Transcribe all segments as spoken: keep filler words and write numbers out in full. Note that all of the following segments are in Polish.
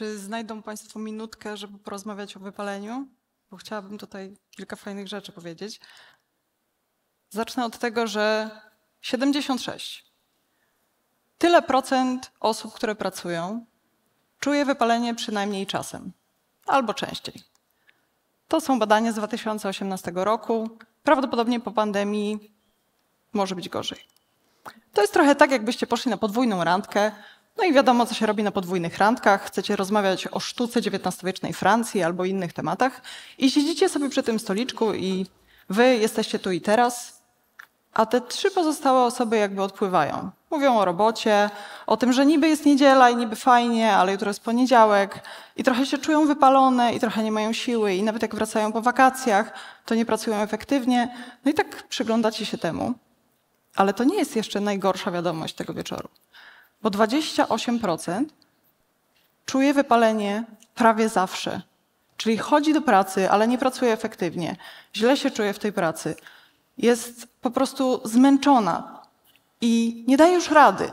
Czy znajdą Państwo minutkę, żeby porozmawiać o wypaleniu? Bo chciałabym tutaj kilka fajnych rzeczy powiedzieć. Zacznę od tego, że siedemdziesiąt sześć. Tyle procent osób, które pracują, czuje wypalenie przynajmniej czasem, albo częściej. To są badania z dwa tysiące osiemnastego roku. Prawdopodobnie po pandemii może być gorzej. To jest trochę tak, jakbyście poszli na podwójną randkę. No i wiadomo, co się robi na podwójnych randkach. Chcecie rozmawiać o sztuce dziewiętnastowiecznej Francji albo innych tematach i siedzicie sobie przy tym stoliczku i wy jesteście tu i teraz, a te trzy pozostałe osoby jakby odpływają. Mówią o robocie, o tym, że niby jest niedziela i niby fajnie, ale jutro jest poniedziałek i trochę się czują wypalone i trochę nie mają siły i nawet jak wracają po wakacjach, to nie pracują efektywnie. No i tak przyglądacie się temu. Ale to nie jest jeszcze najgorsza wiadomość tego wieczoru, bo dwadzieścia osiem procent czuje wypalenie prawie zawsze. Czyli chodzi do pracy, ale nie pracuje efektywnie, źle się czuje w tej pracy, jest po prostu zmęczona i nie daje już rady.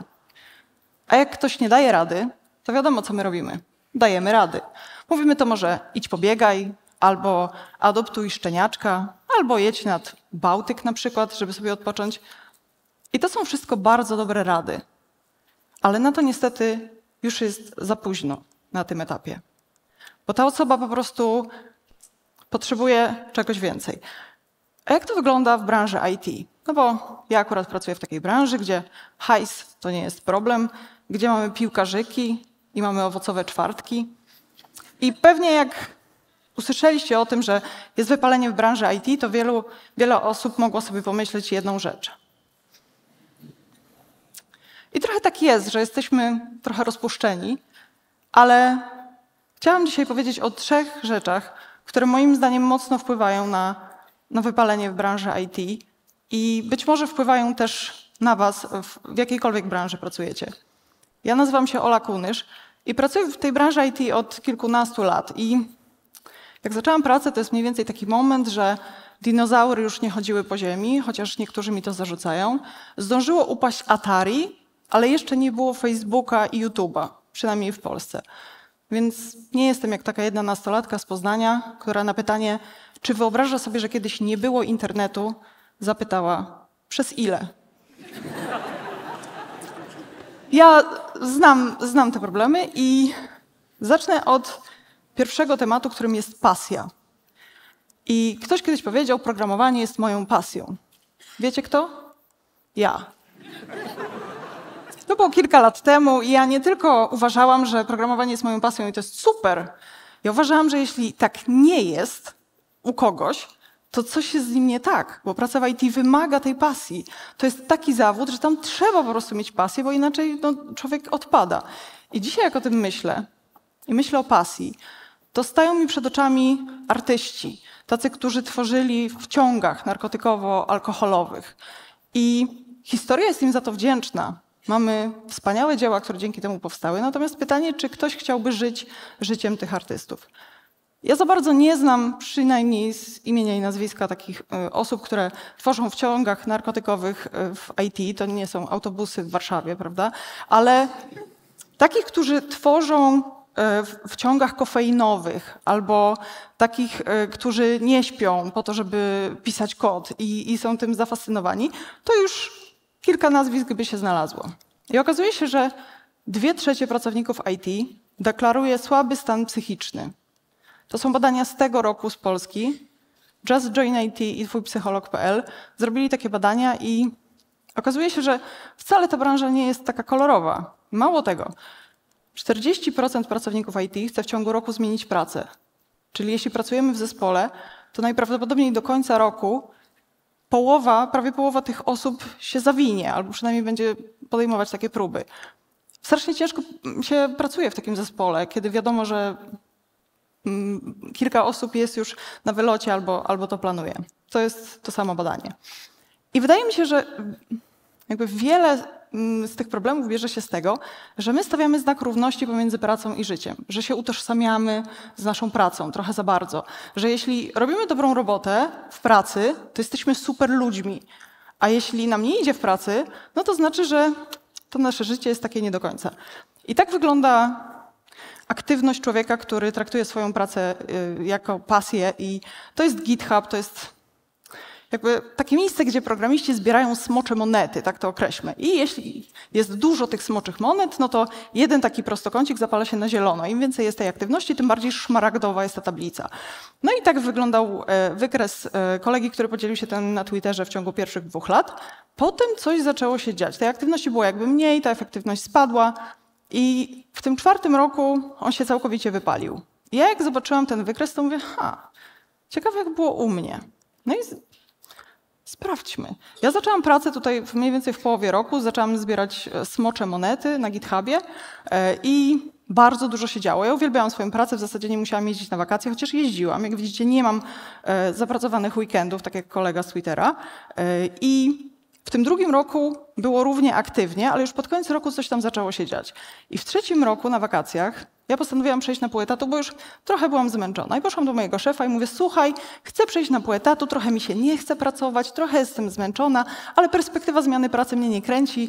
A jak ktoś nie daje rady, to wiadomo, co my robimy. Dajemy rady. Mówimy to może idź pobiegaj, albo adoptuj szczeniaczka, albo jedź nad Bałtyk na przykład, żeby sobie odpocząć. I to są wszystko bardzo dobre rady. Ale na to niestety już jest za późno na tym etapie. Bo ta osoba po prostu potrzebuje czegoś więcej. A jak to wygląda w branży I T? No bo ja akurat pracuję w takiej branży, gdzie hajs to nie jest problem, gdzie mamy piłkarzyki i mamy owocowe czwartki. I pewnie jak usłyszeliście o tym, że jest wypalenie w branży I T, to wielu, wiele osób mogło sobie pomyśleć jedną rzecz. I trochę tak jest, że jesteśmy trochę rozpuszczeni, ale chciałam dzisiaj powiedzieć o trzech rzeczach, które moim zdaniem mocno wpływają na, na wypalenie w branży I T i być może wpływają też na was, w, w jakiejkolwiek branży pracujecie. Ja nazywam się Ola Kunysz i pracuję w tej branży I T od kilkunastu lat i jak zaczęłam pracę, to jest mniej więcej taki moment, że dinozaury już nie chodziły po ziemi, chociaż niektórzy mi to zarzucają. Zdążyło upaść Atari, ale jeszcze nie było Facebooka i YouTube'a, przynajmniej w Polsce. Więc nie jestem jak taka jedna nastolatka z Poznania, która na pytanie, czy wyobraża sobie, że kiedyś nie było internetu, zapytała, przez ile? Ja znam, znam te problemy i zacznę od pierwszego tematu, którym jest pasja. I ktoś kiedyś powiedział, programowanie jest moją pasją. Wiecie kto? Ja. To było kilka lat temu i ja nie tylko uważałam, że programowanie jest moją pasją i to jest super. Ja uważałam, że jeśli tak nie jest u kogoś, to coś jest z nim nie tak, bo praca w I T wymaga tej pasji. To jest taki zawód, że tam trzeba po prostu mieć pasję, bo inaczej no, człowiek odpada. I dzisiaj jak o tym myślę i myślę o pasji, to stają mi przed oczami artyści, tacy, którzy tworzyli w ciągach narkotykowo-alkoholowych. I historia jest im za to wdzięczna. Mamy wspaniałe dzieła, które dzięki temu powstały. Natomiast pytanie, czy ktoś chciałby żyć życiem tych artystów. Ja za bardzo nie znam, przynajmniej z imienia i nazwiska, takich osób, które tworzą w ciągach narkotykowych w I T. To nie są autobusy w Warszawie, prawda? Ale takich, którzy tworzą w ciągach kofeinowych albo takich, którzy nie śpią po to, żeby pisać kod i, i są tym zafascynowani, to już kilka nazwisk by się znalazło. I okazuje się, że dwie trzecie pracowników I T deklaruje słaby stan psychiczny. To są badania z tego roku z Polski. Just Join I T i Twój psycholog kropka p l zrobili takie badania i okazuje się, że wcale ta branża nie jest taka kolorowa. Mało tego, czterdzieści procent pracowników I T chce w ciągu roku zmienić pracę. Czyli jeśli pracujemy w zespole, to najprawdopodobniej do końca roku Połowa, prawie połowa tych osób się zawinie, albo przynajmniej będzie podejmować takie próby. Strasznie ciężko się pracuje w takim zespole, kiedy wiadomo, że kilka osób jest już na wylocie albo, albo to planuje. To jest to samo badanie. I wydaje mi się, że jakby wiele z tych problemów bierze się z tego, że my stawiamy znak równości pomiędzy pracą i życiem, że się utożsamiamy z naszą pracą trochę za bardzo, że jeśli robimy dobrą robotę w pracy, to jesteśmy super ludźmi, a jeśli nam nie idzie w pracy, no to znaczy, że to nasze życie jest takie nie do końca. I tak wygląda aktywność człowieka, który traktuje swoją pracę jako pasję, i to jest GitHub, to jest jakby takie miejsce, gdzie programiści zbierają smocze monety, tak to określmy. I jeśli jest dużo tych smoczych monet, no to jeden taki prostokącik zapala się na zielono. Im więcej jest tej aktywności, tym bardziej szmaragdowa jest ta tablica. No i tak wyglądał wykres kolegi, który podzielił się ten na Twitterze w ciągu pierwszych dwóch lat. Potem coś zaczęło się dziać. Tej aktywności było jakby mniej, ta efektywność spadła i w tym czwartym roku on się całkowicie wypalił. Ja jak zobaczyłam ten wykres, to mówię, ha, ciekawe jak było u mnie. No i sprawdźmy. Ja zaczęłam pracę tutaj mniej więcej w połowie roku, zaczęłam zbierać smocze monety na GitHubie i bardzo dużo się działo. Ja uwielbiałam swoją pracę, w zasadzie nie musiałam jeździć na wakacje, chociaż jeździłam. Jak widzicie, nie mam zapracowanych weekendów, tak jak kolega z Twittera. I w tym drugim roku było równie aktywnie, ale już pod koniec roku coś tam zaczęło się dziać. I w trzecim roku na wakacjach ja postanowiłam przejść na pół etatu, bo już trochę byłam zmęczona. I poszłam do mojego szefa i mówię, słuchaj, chcę przejść na pół etatu, trochę mi się nie chce pracować, trochę jestem zmęczona, ale perspektywa zmiany pracy mnie nie kręci.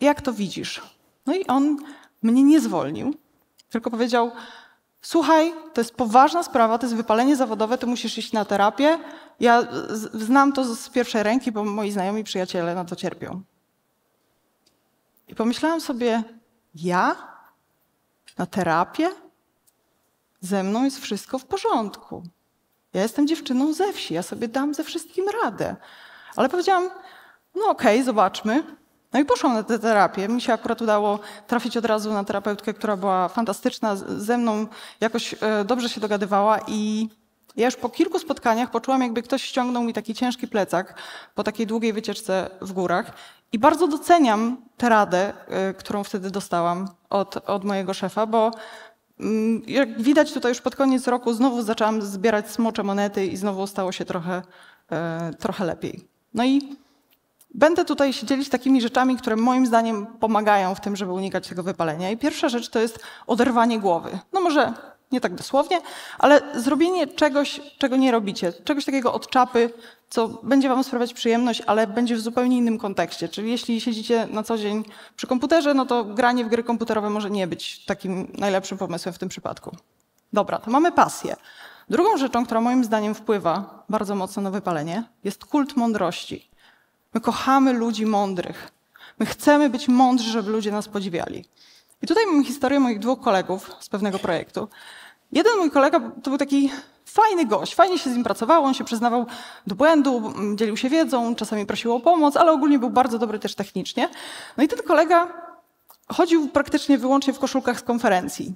Jak to widzisz? No i on mnie nie zwolnił, tylko powiedział, słuchaj, to jest poważna sprawa, to jest wypalenie zawodowe, ty musisz iść na terapię. Ja znam to z pierwszej ręki, bo moi znajomi, przyjaciele na to cierpią. I pomyślałam sobie, ja? Na terapię? Ze mną jest wszystko w porządku. Ja jestem dziewczyną ze wsi, ja sobie dam ze wszystkim radę. Ale powiedziałam, no okej, zobaczmy. No i poszłam na tę terapię. Mi się akurat udało trafić od razu na terapeutkę, która była fantastyczna, ze mną jakoś dobrze się dogadywała i ja już po kilku spotkaniach poczułam, jakby ktoś ściągnął mi taki ciężki plecak po takiej długiej wycieczce w górach. I bardzo doceniam tę radę, którą wtedy dostałam od, od mojego szefa, bo jak widać tutaj już pod koniec roku znowu zaczęłam zbierać smocze monety i znowu stało się trochę, trochę lepiej. No i będę tutaj się dzielić takimi rzeczami, które moim zdaniem pomagają w tym, żeby unikać tego wypalenia. I pierwsza rzecz to jest oderwanie głowy. No może nie tak dosłownie, ale zrobienie czegoś, czego nie robicie. Czegoś takiego od czapy, co będzie wam sprawiać przyjemność, ale będzie w zupełnie innym kontekście. Czyli jeśli siedzicie na co dzień przy komputerze, no to granie w gry komputerowe może nie być takim najlepszym pomysłem w tym przypadku. Dobra, to mamy pasję. Drugą rzeczą, która moim zdaniem wpływa bardzo mocno na wypalenie, jest kult mądrości. My kochamy ludzi mądrych. My chcemy być mądrzy, żeby ludzie nas podziwiali. I tutaj mam historię moich dwóch kolegów z pewnego projektu. Jeden mój kolega to był taki fajny gość, fajnie się z nim pracowało, on się przyznawał do błędu, dzielił się wiedzą, czasami prosił o pomoc, ale ogólnie był bardzo dobry też technicznie. No i ten kolega chodził praktycznie wyłącznie w koszulkach z konferencji.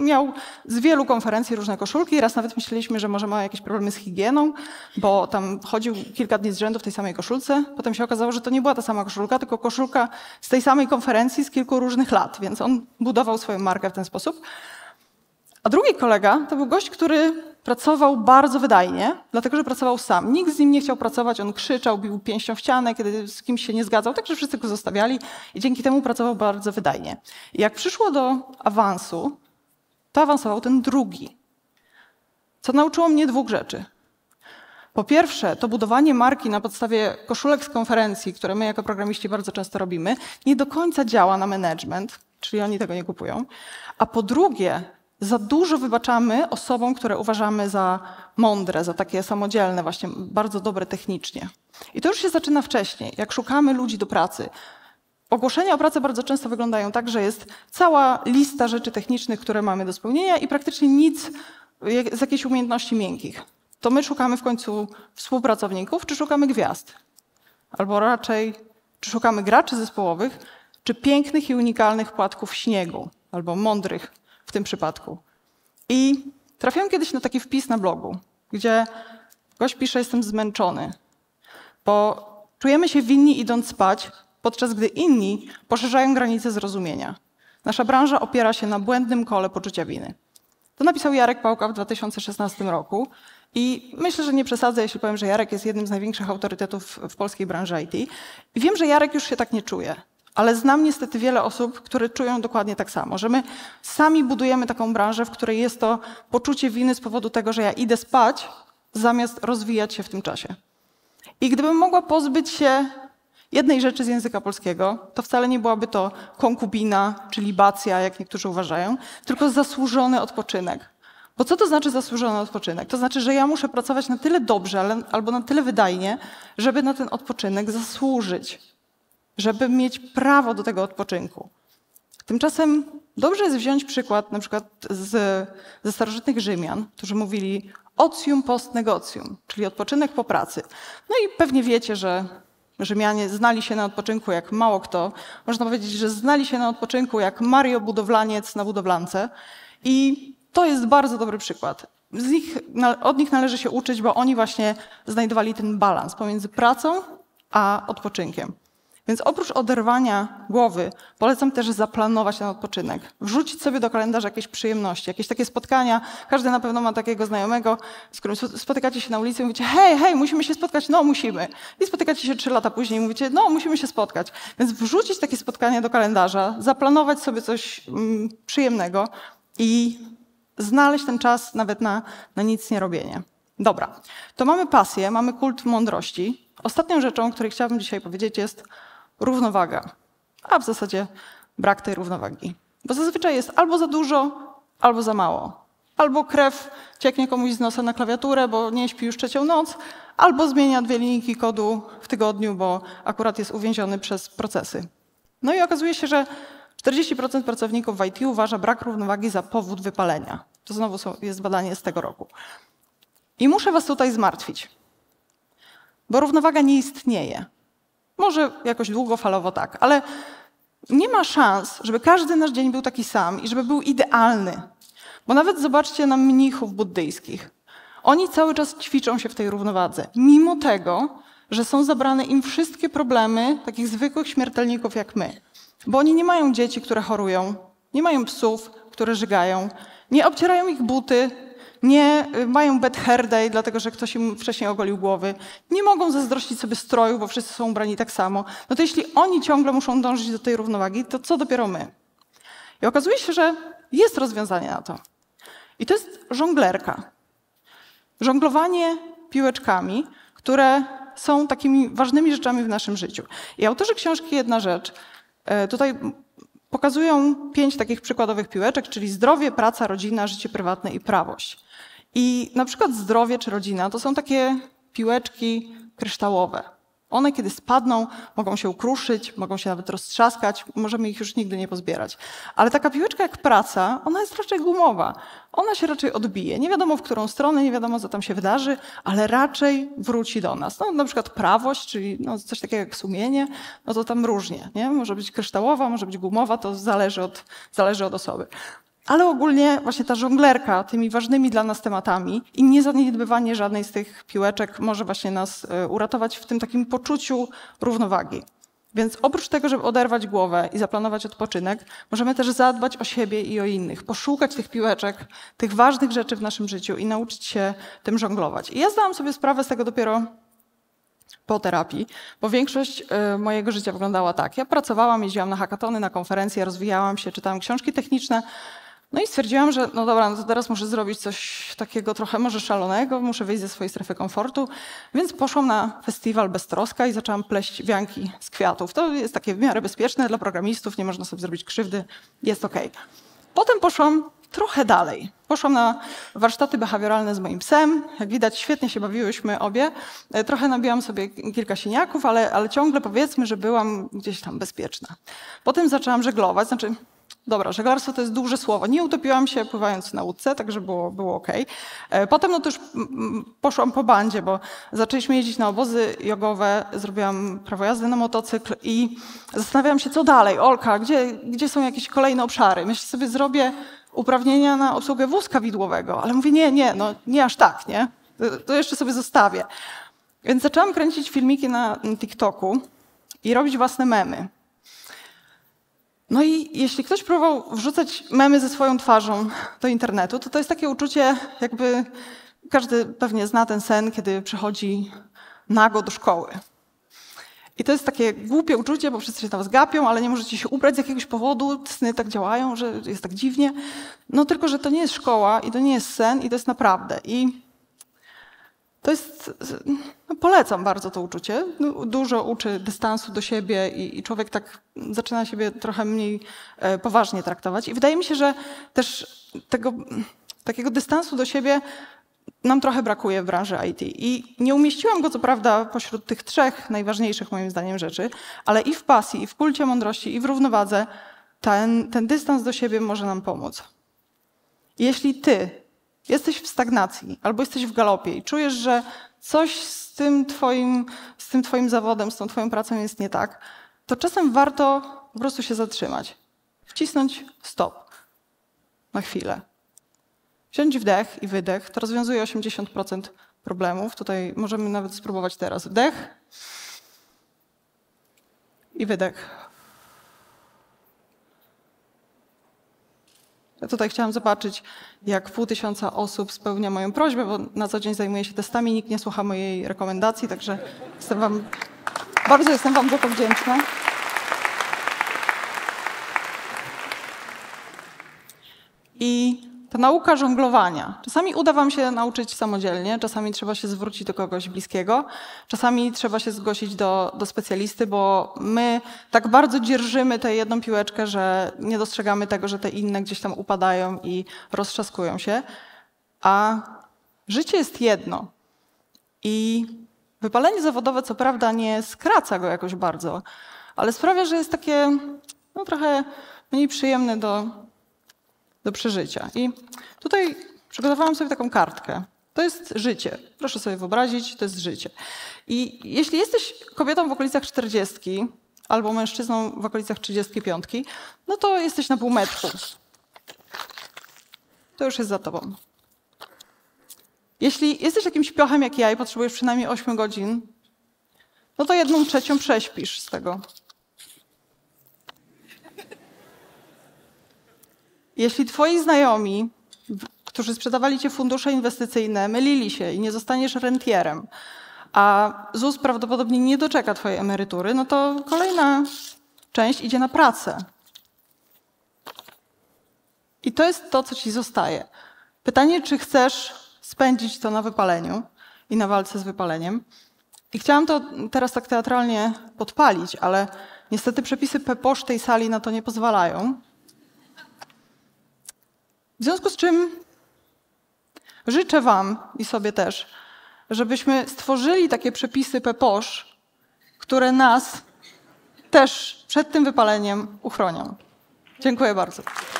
Miał z wielu konferencji różne koszulki. Raz nawet myśleliśmy, że może ma jakieś problemy z higieną, bo tam chodził kilka dni z rzędu w tej samej koszulce. Potem się okazało, że to nie była ta sama koszulka, tylko koszulka z tej samej konferencji z kilku różnych lat, więc on budował swoją markę w ten sposób. A drugi kolega to był gość, który pracował bardzo wydajnie, dlatego że pracował sam. Nikt z nim nie chciał pracować, on krzyczał, bił pięścią w ścianę, kiedy z kimś się nie zgadzał, także wszyscy go zostawiali i dzięki temu pracował bardzo wydajnie. I jak przyszło do awansu, to awansował ten drugi, co nauczyło mnie dwóch rzeczy. Po pierwsze, to budowanie marki na podstawie koszulek z konferencji, które my jako programiści bardzo często robimy, nie do końca działa na management, czyli oni tego nie kupują. A po drugie, za dużo wybaczamy osobom, które uważamy za mądre, za takie samodzielne, właśnie bardzo dobre technicznie. I to już się zaczyna wcześniej, jak szukamy ludzi do pracy. Ogłoszenia o pracę bardzo często wyglądają tak, że jest cała lista rzeczy technicznych, które mamy do spełnienia i praktycznie nic z jakiejś umiejętności miękkich. To my szukamy w końcu współpracowników, czy szukamy gwiazd? Albo raczej, czy szukamy graczy zespołowych, czy pięknych i unikalnych płatków śniegu, albo mądrych w tym przypadku. I trafiłam kiedyś na taki wpis na blogu, gdzie gość pisze, jestem zmęczony, bo czujemy się winni idąc spać, podczas gdy inni poszerzają granice zrozumienia. Nasza branża opiera się na błędnym kole poczucia winy. To napisał Jarek Pałka w dwa tysiące szesnastym roku i myślę, że nie przesadzę, jeśli powiem, że Jarek jest jednym z największych autorytetów w polskiej branży I T. I wiem, że Jarek już się tak nie czuje, ale znam niestety wiele osób, które czują dokładnie tak samo, że my sami budujemy taką branżę, w której jest to poczucie winy z powodu tego, że ja idę spać, zamiast rozwijać się w tym czasie. I gdybym mogła pozbyć się jednej rzeczy z języka polskiego, to wcale nie byłaby to konkubina czy libacja, jak niektórzy uważają, tylko zasłużony odpoczynek. Bo co to znaczy zasłużony odpoczynek? To znaczy, że ja muszę pracować na tyle dobrze albo na tyle wydajnie, żeby na ten odpoczynek zasłużyć, żeby mieć prawo do tego odpoczynku. Tymczasem dobrze jest wziąć przykład na przykład z, ze starożytnych Rzymian, którzy mówili ocium post negocium, czyli odpoczynek po pracy. No i pewnie wiecie, że Rzymianie znali się na odpoczynku jak mało kto. Można powiedzieć, że znali się na odpoczynku jak Mario Budowlaniec na budowlance. I to jest bardzo dobry przykład. Z nich, od nich należy się uczyć, bo oni właśnie znajdowali ten balans pomiędzy pracą a odpoczynkiem. Więc oprócz oderwania głowy polecam też zaplanować ten odpoczynek. Wrzucić sobie do kalendarza jakieś przyjemności, jakieś takie spotkania. Każdy na pewno ma takiego znajomego, z którym spotykacie się na ulicy i mówicie hej, hej, musimy się spotkać, no musimy. I spotykacie się trzy lata później i mówicie no musimy się spotkać. Więc wrzucić takie spotkanie do kalendarza, zaplanować sobie coś mm, przyjemnego i znaleźć ten czas nawet na, na nic nie robienie. Dobra, to mamy pasję, mamy kult mądrości. Ostatnią rzeczą, o której chciałabym dzisiaj powiedzieć, jest równowaga, a w zasadzie brak tej równowagi. Bo zazwyczaj jest albo za dużo, albo za mało. Albo krew cieknie komuś z nosa na klawiaturę, bo nie śpi już trzecią noc, albo zmienia dwie linijki kodu w tygodniu, bo akurat jest uwięziony przez procesy. No i okazuje się, że czterdzieści procent pracowników w I T uważa brak równowagi za powód wypalenia. To znowu są, jest badanie z tego roku. I muszę was tutaj zmartwić, bo równowaga nie istnieje. Może jakoś długofalowo tak, ale nie ma szans, żeby każdy nasz dzień był taki sam i żeby był idealny. Bo nawet zobaczcie na mnichów buddyjskich. Oni cały czas ćwiczą się w tej równowadze, mimo tego, że są zabrane im wszystkie problemy takich zwykłych śmiertelników jak my. Bo oni nie mają dzieci, które chorują, nie mają psów, które żygają, nie obcierają ich buty, nie mają bad hair day, dlatego że ktoś im wcześniej ogolił głowy. Nie mogą zazdrościć sobie stroju, bo wszyscy są ubrani tak samo. No to jeśli oni ciągle muszą dążyć do tej równowagi, to co dopiero my? I okazuje się, że jest rozwiązanie na to. I to jest żonglerka. Żonglowanie piłeczkami, które są takimi ważnymi rzeczami w naszym życiu. I autorzy książki Jedna rzecz tutaj pokazują pięć takich przykładowych piłeczek, czyli zdrowie, praca, rodzina, życie prywatne i prawość. I na przykład zdrowie czy rodzina to są takie piłeczki kryształowe. One kiedy spadną, mogą się ukruszyć, mogą się nawet roztrzaskać, możemy ich już nigdy nie pozbierać. Ale taka piłeczka jak praca, ona jest raczej gumowa. Ona się raczej odbije. Nie wiadomo w którą stronę, nie wiadomo co tam się wydarzy, ale raczej wróci do nas. No na przykład prawość, czyli no, coś takiego jak sumienie, no to tam różnie, nie? Może być kryształowa, może być gumowa, to zależy od, zależy od osoby. Ale ogólnie właśnie ta żonglerka tymi ważnymi dla nas tematami i niezaniedbywanie żadnej z tych piłeczek może właśnie nas uratować w tym takim poczuciu równowagi. Więc oprócz tego, żeby oderwać głowę i zaplanować odpoczynek, możemy też zadbać o siebie i o innych, poszukać tych piłeczek, tych ważnych rzeczy w naszym życiu i nauczyć się tym żonglować. I ja zdałam sobie sprawę z tego dopiero po terapii, bo większość mojego życia wyglądała tak. Ja pracowałam, jeździłam na hakatony, na konferencje, rozwijałam się, czytałam książki techniczne. No i stwierdziłam, że no dobra, no to teraz muszę zrobić coś takiego trochę może szalonego, muszę wyjść ze swojej strefy komfortu, więc poszłam na festiwal Beztroska i zaczęłam pleść wianki z kwiatów. To jest takie w miarę bezpieczne dla programistów, nie można sobie zrobić krzywdy, jest okej. Potem poszłam trochę dalej. Poszłam na warsztaty behawioralne z moim psem. Jak widać, świetnie się bawiłyśmy obie. Trochę nabiłam sobie kilka siniaków, ale, ale ciągle powiedzmy, że byłam gdzieś tam bezpieczna. Potem zaczęłam żeglować, znaczy... Dobra, żeglarstwo to jest duże słowo. Nie utopiłam się pływając na łódce, także było, było okej. Potem no to już poszłam po bandzie, bo zaczęliśmy jeździć na obozy jogowe, zrobiłam prawo jazdy na motocykl i zastanawiałam się, co dalej. Olka, gdzie, gdzie są jakieś kolejne obszary? Myślę sobie, zrobię uprawnienia na obsługę wózka widłowego, ale mówię, nie, nie, no nie aż tak, nie? To jeszcze sobie zostawię. Więc zaczęłam kręcić filmiki na TikToku i robić własne memy. No i jeśli ktoś próbował wrzucać memy ze swoją twarzą do internetu, to to jest takie uczucie, jakby każdy pewnie zna ten sen, kiedy przychodzi nago do szkoły. I to jest takie głupie uczucie, bo wszyscy się na was gapią, ale nie możecie się ubrać z jakiegoś powodu, sny tak działają, że jest tak dziwnie. No tylko, że to nie jest szkoła i to nie jest sen i to jest naprawdę. I To jest, polecam bardzo to uczucie. Dużo uczy dystansu do siebie i, i człowiek tak zaczyna siebie trochę mniej poważnie traktować. I wydaje mi się, że też tego takiego dystansu do siebie nam trochę brakuje w branży I T. I nie umieściłam go co prawda pośród tych trzech najważniejszych moim zdaniem rzeczy, ale i w pasji, i w kulcie mądrości, i w równowadze ten, ten dystans do siebie może nam pomóc. Jeśli ty jesteś w stagnacji albo jesteś w galopie i czujesz, że coś z tym twoim, z tym twoim zawodem, z tą twoją pracą jest nie tak, to czasem warto po prostu się zatrzymać. Wcisnąć stop na chwilę. Wziąć wdech i wydech. To rozwiązuje osiemdziesiąt procent problemów. Tutaj możemy nawet spróbować teraz. Wdech i wydech. Ja tutaj chciałam zobaczyć, jak pół tysiąca osób spełnia moją prośbę, bo na co dzień zajmuję się testami, nikt nie słucha mojej rekomendacji, także jestem wam, bardzo jestem wam za to wdzięczna. I ta nauka żonglowania. Czasami uda wam się nauczyć samodzielnie, czasami trzeba się zwrócić do kogoś bliskiego, czasami trzeba się zgłosić do, do specjalisty, bo my tak bardzo dzierżymy tę jedną piłeczkę, że nie dostrzegamy tego, że te inne gdzieś tam upadają i roztrzaskują się. A życie jest jedno. I wypalenie zawodowe co prawda nie skraca go jakoś bardzo, ale sprawia, że jest takie no, trochę mniej przyjemne do... do przeżycia. I tutaj przygotowałam sobie taką kartkę. To jest życie. Proszę sobie wyobrazić, to jest życie. I jeśli jesteś kobietą w okolicach czterdziestki albo mężczyzną w okolicach trzydziestki piątki, no to jesteś na półmetku. To już jest za tobą. Jeśli jesteś jakimś piochem jak ja i potrzebujesz przynajmniej ośmiu godzin, no to jedną trzecią prześpisz z tego. Jeśli twoi znajomi, którzy sprzedawali ci fundusze inwestycyjne, mylili się i nie zostaniesz rentierem, a ZUS prawdopodobnie nie doczeka twojej emerytury, no to kolejna część idzie na pracę. I to jest to, co ci zostaje. Pytanie, czy chcesz spędzić to na wypaleniu i na walce z wypaleniem. I chciałam to teraz tak teatralnie podpalić, ale niestety przepisy P P O S tej sali na to nie pozwalają. W związku z czym życzę wam i sobie też, żebyśmy stworzyli takie przepisy P P O S, które nas też przed tym wypaleniem uchronią. Dziękuję bardzo.